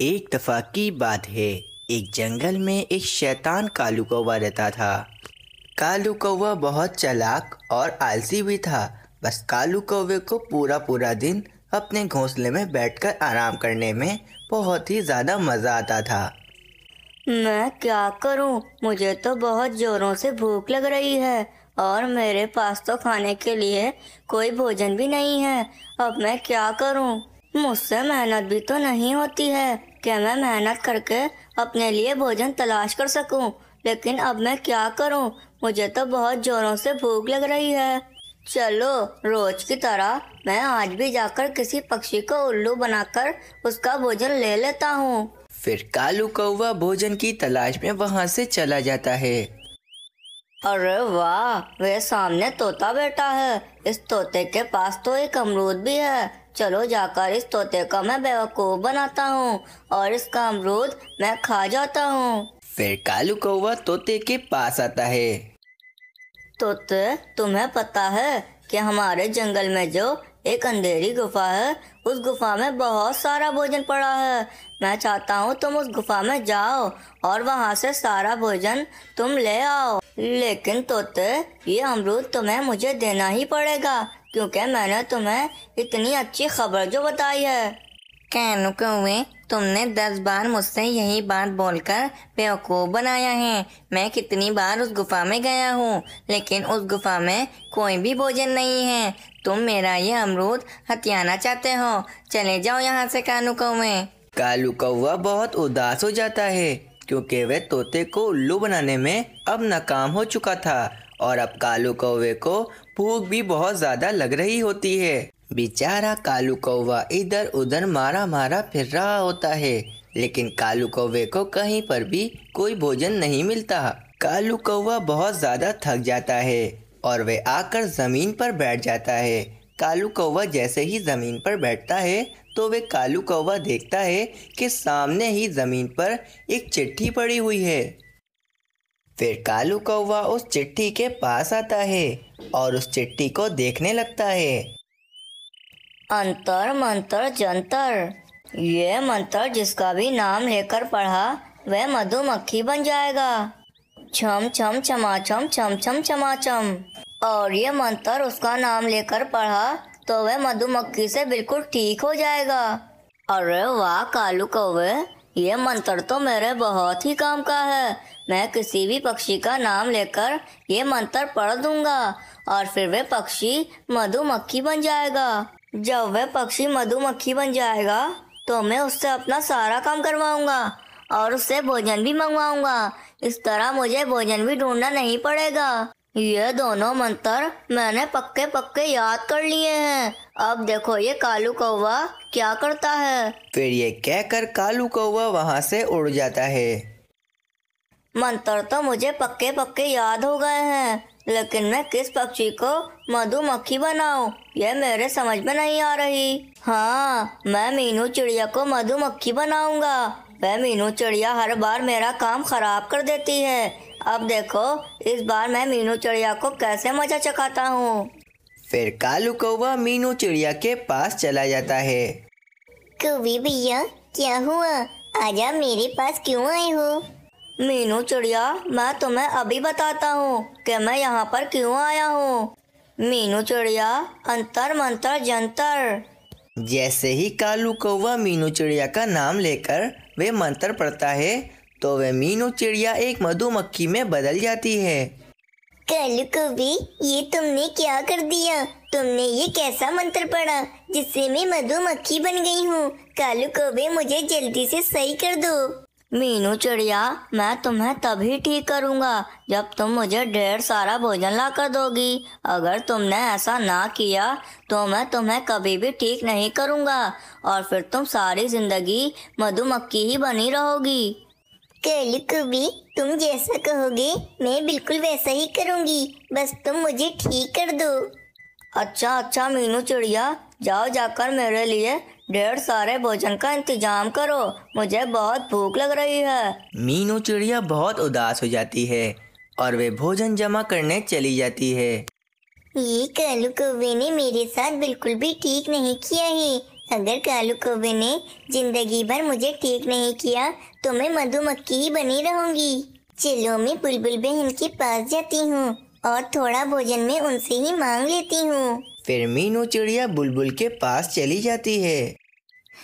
एक दफ़ा की बात है, एक जंगल में एक शैतान कालू कौवा रहता था। कालू कौवा बहुत चालाक और आलसी भी था। बस कालू कौवे को पूरा दिन अपने घोंसले में बैठकर आराम करने में बहुत ही ज़्यादा मज़ा आता था। मैं क्या करूं? मुझे तो बहुत ज़ोरों से भूख लग रही है और मेरे पास तो खाने के लिए कोई भोजन भी नहीं है। अब मैं क्या करूं? मुझसे मेहनत भी तो नहीं होती है कि मैं मेहनत करके अपने लिए भोजन तलाश कर सकूं। लेकिन अब मैं क्या करूं? मुझे तो बहुत ज़ोरों से भूख लग रही है। चलो, रोज की तरह मैं आज भी जाकर किसी पक्षी को उल्लू बनाकर उसका भोजन ले लेता हूँ। फिर कालू कौवा भोजन की तलाश में वहाँ से चला जाता है। अरे वाह, वे सामने तोता बैठा है। इस तोते के पास तो एक अमरूद भी है। चलो जाकर इस तोते का मैं बेवकूफ़ बनाता हूँ और इसका अमरूद मैं खा जाता हूँ। फिर कालू कौवा तोते के पास आता है। तोते, तुम्हें पता है कि हमारे जंगल में जो एक अंधेरी गुफा है, उस गुफा में बहुत सारा भोजन पड़ा है। मैं चाहता हूँ तुम उस गुफा में जाओ और वहाँ से सारा भोजन तुम ले आओ। लेकिन तोते, ये अमरूद तुम्हें मुझे देना ही पड़ेगा क्योंकि मैंने तुम्हें इतनी अच्छी खबर जो बताई है। कानू कौवे, तुमने 10 बार मुझसे यही बात बोलकर बेवकूफ़ बनाया है। मैं कितनी बार उस गुफा में गया हूँ, लेकिन उस गुफा में कोई भी भोजन नहीं है। तुम मेरा ये अमरूद हथियाना चाहते हो। चले जाओ यहाँ से कानू कौवे। कालू कौवा बहुत उदास हो जाता है क्योंकि वह तोते को उल्लू बनाने में अब नाकाम हो चुका था और अब कालू कौवे को भूख भी बहुत ज़्यादा लग रही होती है। बेचारा कालू कौवा इधर उधर मारा फिर रहा होता है, लेकिन कालू कौवे को कहीं पर भी कोई भोजन नहीं मिलता। कालू कौवा बहुत ज़्यादा थक जाता है और वह आकर ज़मीन पर बैठ जाता है। कालू कौवा जैसे ही ज़मीन पर बैठता है तो वह कालू कौवा देखता है कि सामने ही ज़मीन पर एक चिट्ठी पड़ी हुई है। फिर कालू कौवा उस चिट्ठी के पास आता है और उस चिट्ठी को देखने लगता है। अंतर मंतर जंतर, ये मंत्र जिसका भी नाम लेकर पढ़ा वह मधुमक्खी बन जाएगा। छम छम छमाछम छम छम छमाछम, और ये मंत्र उसका नाम लेकर पढ़ा तो वह मधुमक्खी से बिल्कुल ठीक हो जाएगा। अरे वाह कालू कौवे, ये मंत्र तो मेरे बहुत ही काम का है। मैं किसी भी पक्षी का नाम लेकर ये मंत्र पढ़ दूंगा और फिर वह पक्षी मधुमक्खी बन जाएगा। जब वह पक्षी मधुमक्खी बन जाएगा तो मैं उससे अपना सारा काम करवाऊंगा और उससे भोजन भी मंगवाऊंगा। इस तरह मुझे भोजन भी ढूंढना नहीं पड़ेगा। ये दोनों मंत्र मैंने पक्के याद कर लिए हैं। अब देखो ये कालू कौवा क्या करता है। फिर ये कहकर कालू कौवा वहाँ से उड़ जाता है। मंत्र तो मुझे पक्के याद हो गए हैं, लेकिन मैं किस पक्षी को मधुमक्खी बनाऊं यह मेरे समझ में नहीं आ रही। हाँ, मैं मीनू चिड़िया को मधुमक्खी बनाऊंगा। वह मीनू चिड़िया हर बार मेरा काम खराब कर देती है। अब देखो इस बार मैं मीनू चिड़िया को कैसे मजा चखाता हूँ। फिर कालू कौवा मीनू चिड़िया के पास चला जाता है। कौवे भैया, क्या हुआ? आज आप मेरे पास क्यों आए हो? मीनू चिड़िया, मैं तुम्हें अभी बताता हूँ कि मैं यहाँ पर क्यों आया हूँ। मीनू चिड़िया, अंतर मंतर जंतर। जैसे ही कालू कौवा मीनू चिड़िया का नाम लेकर वे मंत्र पढ़ता है तो वह मीनू चिड़िया एक मधुमक्खी में बदल जाती है। कालू कौवे, ये तुमने क्या कर दिया? तुमने ये कैसा मंत्र पढ़ा जिससे मैं मधुमक्खी बन गई हूँ? कालू कौवे, मुझे जल्दी से सही कर दो। मीनू चिड़िया, मैं तुम्हें तभी ठीक करूँगा जब तुम मुझे ढेर सारा भोजन ला कर दोगी। अगर तुमने ऐसा ना किया तो मैं तुम्हें कभी भी ठीक नहीं करूँगा और फिर तुम सारी जिंदगी मधुमक्खी ही बनी रहोगी। कालू कौवे, तुम जैसा कहोगे मैं बिल्कुल वैसा ही करूंगी, बस तुम मुझे ठीक कर दो। अच्छा मीनू चिड़िया, जाओ जाकर मेरे लिए ढेर सारे भोजन का इंतजाम करो। मुझे बहुत भूख लग रही है। मीनू चिड़िया बहुत उदास हो जाती है और वे भोजन जमा करने चली जाती है। ये कालू कौवे ने मेरे साथ बिल्कुल भी ठीक नहीं किया है। अगर कालू कौवे ने जिंदगी भर मुझे ठीक नहीं किया तो मैं मधुमक्खी ही बनी रहूंगी। चिलों में बुलबुल बहन के पास जाती हूँ और थोड़ा भोजन में उनसे ही मांग लेती हूँ। फिर मीनू चिड़िया बुलबुल के पास चली जाती है।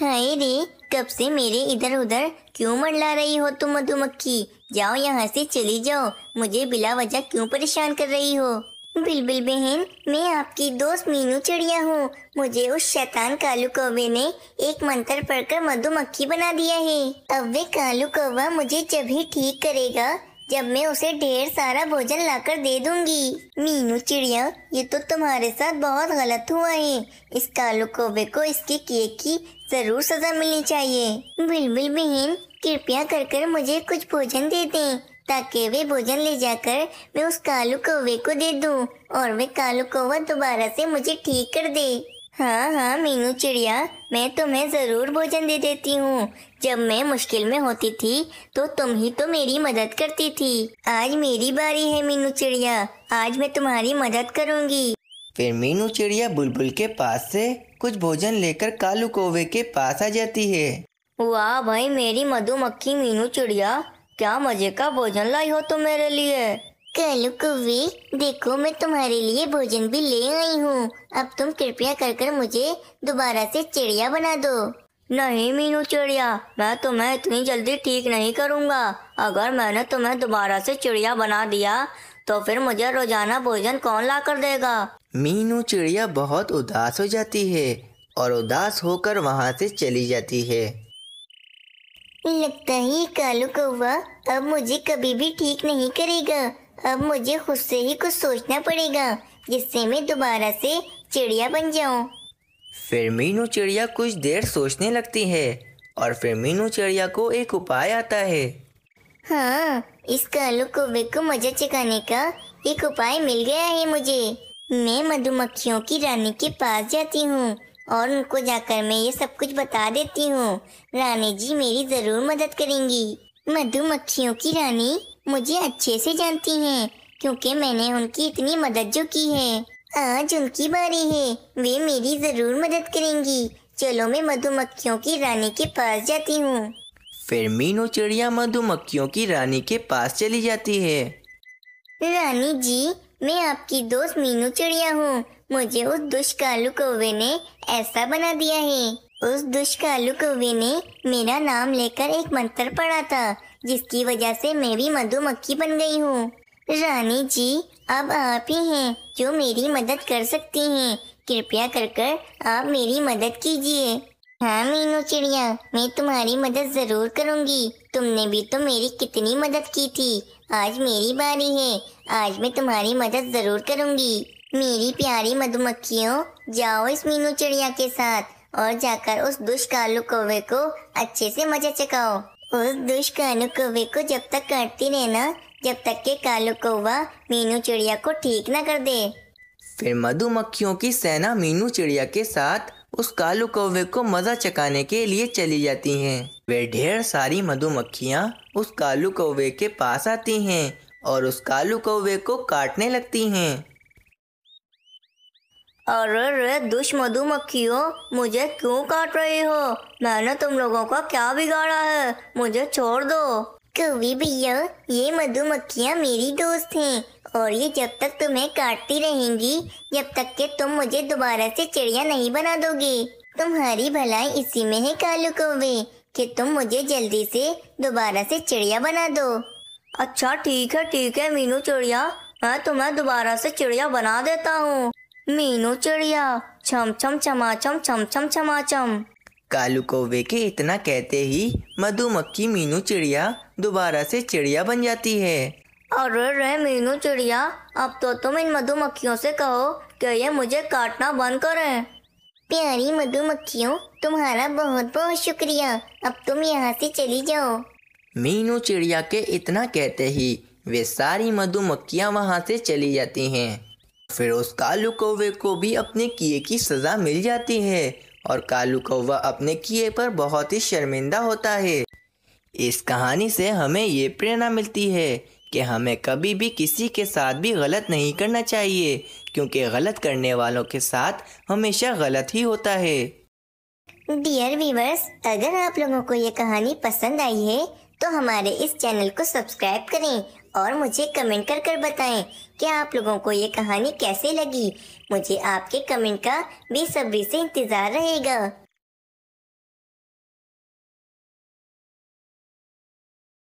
हाय रे, कब से मेरे इधर उधर क्यों मंडला रही हो तुम मधुमक्खी? जाओ यहाँ से चली जाओ, मुझे बिला वजह क्यों परेशान कर रही हो? बिलबिल बहन, मैं आपकी दोस्त मीनू चिड़िया हूँ। मुझे उस शैतान कालू कौवे ने एक मंत्र पढ़कर मधुमक्खी बना दिया है। अब वे कालू कौवा मुझे जब ही ठीक करेगा जब मैं उसे ढेर सारा भोजन लाकर दे दूंगी। मीनू चिड़िया, ये तो तुम्हारे साथ बहुत गलत हुआ है। इस कालू कौवे को इसके किए की जरूर सजा मिलनी चाहिए। बिलबिल बहन, कृपया कर मुझे कुछ भोजन दे दें ताकि वे भोजन ले जाकर मैं उस कालू कौवे को दे दूं और वे कालू कौवा दोबारा से मुझे ठीक कर दे। हाँ हाँ मीनू चिड़िया, मैं तुम्हें ज़रूर भोजन दे देती हूँ। जब मैं मुश्किल में होती थी तो तुम ही तो मेरी मदद करती थी। आज मेरी बारी है मीनू चिड़िया, आज मैं तुम्हारी मदद करूँगी। फिर मीनू चिड़िया बुलबुल के पास से कुछ भोजन लेकर कालू कौवे के पास आ जाती है। वाह भाई, मेरी मधुमक्खी मीनू चिड़िया, क्या मजे का भोजन लाई हो तुम मेरे लिए। कालू कौवे, देखो मैं तुम्हारे लिए भोजन भी ले आई हूँ। अब तुम कृपया कर मुझे दोबारा से चिड़िया बना दो। नहीं मीनू चिड़िया, मैं तुम्हें इतनी जल्दी ठीक नहीं करूँगा। अगर मैंने तुम्हें दोबारा से चिड़िया बना दिया तो फिर मुझे रोजाना भोजन कौन ला कर देगा। मीनू चिड़िया बहुत उदास हो जाती है और उदास होकर वहाँ से चली जाती है। लगता है कालू कौवा अब मुझे कभी भी ठीक नहीं करेगा। अब मुझे खुद से ही कुछ सोचना पड़ेगा जिससे मैं दोबारा से चिड़िया बन जाऊं। फिर मीनू चिड़िया कुछ देर सोचने लगती है और फिर मीनू चिड़िया को एक उपाय आता है। हाँ, इस कालू कौवे को मजा चखाने का एक उपाय मिल गया है मुझे। मैं मधुमक्खियों की रानी के पास जाती हूँ और उनको जाकर मैं ये सब कुछ बता देती हूँ। रानी जी मेरी ज़रूर मदद करेंगी। मधुमक्खियों की रानी मुझे अच्छे से जानती हैं क्योंकि मैंने उनकी इतनी मदद जो की है। आज उनकी बारी है, वे मेरी ज़रूर मदद करेंगी। चलो मैं मधुमक्खियों की रानी के पास जाती हूँ। फिर मीनू चिड़िया मधुमक्खियों की रानी के पास चली जाती है। रानी जी, मैं आपकी दोस्त मीनू चिड़िया हूँ। मुझे उस दुष्ट कालू कौवे ने ऐसा बना दिया है। उस दुष्ट कालू कौवे ने मेरा नाम लेकर एक मंत्र पढ़ा था जिसकी वजह से मैं भी मधुमक्खी बन गई हूँ। रानी जी, अब आप ही हैं जो मेरी मदद कर सकती हैं। कृपया कर आप मेरी मदद कीजिए। हाँ मीनू चिड़िया, मैं तुम्हारी मदद ज़रूर करूँगी। तुमने भी तो मेरी कितनी मदद की थी। आज मेरी बारी है, आज मैं तुम्हारी मदद ज़रूर करूँगी। मेरी प्यारी मधुमक्खियों, जाओ इस मीनू चिड़िया के साथ और जाकर उस दुष्ट कालू कौवे को अच्छे से मजा चखाओ। उस दुष्ट कालू कौवे को जब तक काटती रहना जब तक के कालू कौवा मीनू चिड़िया को ठीक ना कर दे। फिर मधुमक्खियों की सेना मीनू चिड़िया के साथ उस कालू कौवे को मजा चखाने के लिए चली जाती हैं। वे ढेर सारी मधुमक्खियाँ उस कालू कौवे के पास आती हैं और उस कालू कौवे को काटने लगती हैं। अरे रे दुष्ट मधुमक्खियों, मुझे क्यों काट रही हो? मैंने तुम लोगों का क्या बिगाड़ा है? मुझे छोड़ दो। कौवे भैया, ये मधुमक्खियाँ मेरी दोस्त हैं और ये जब तक तुम्हें काटती रहेंगी जब तक कि तुम मुझे दोबारा से चिड़िया नहीं बना दोगे। तुम्हारी भलाई इसी में है कालू कौवे कि तुम मुझे जल्दी से दोबारा से चिड़िया बना दो। अच्छा ठीक है मीनू चिड़िया, मैं तुम्हें दोबारा से चिड़िया बना देता हूँ। मीनू चिड़िया छम छम चमाचम छम छम चमाचम। कालू कौवे के इतना कहते ही मधुमक्खी मीनू चिड़िया दोबारा से चिड़िया बन जाती है। अरे रे मीनू चिड़िया, अब तो तुम इन मधुमक्खियों से कहो कि ये मुझे काटना बंद करें। प्यारी मधुमक्खियों, तुम्हारा बहुत बहुत शुक्रिया, अब तुम यहाँ से चली जाओ। मीनू चिड़िया के इतना कहते ही वे सारी मधुमक्खियाँ वहाँ से चली जाती हैं। फिर उस कालू कौवे को भी अपने किए की सज़ा मिल जाती है और कालू कौवा अपने किए पर बहुत ही शर्मिंदा होता है। इस कहानी से हमें ये प्रेरणा मिलती है कि हमें कभी भी किसी के साथ भी गलत नहीं करना चाहिए क्योंकि गलत करने वालों के साथ हमेशा गलत ही होता है। डियर व्यूवर्स, अगर आप लोगों को ये कहानी पसंद आई है तो हमारे इस चैनल को सब्सक्राइब करें और मुझे कमेंट कर कर बताएं कि आप लोगों को ये कहानी कैसे लगी। मुझे आपके कमेंट का बेसब्री से इंतज़ार रहेगा।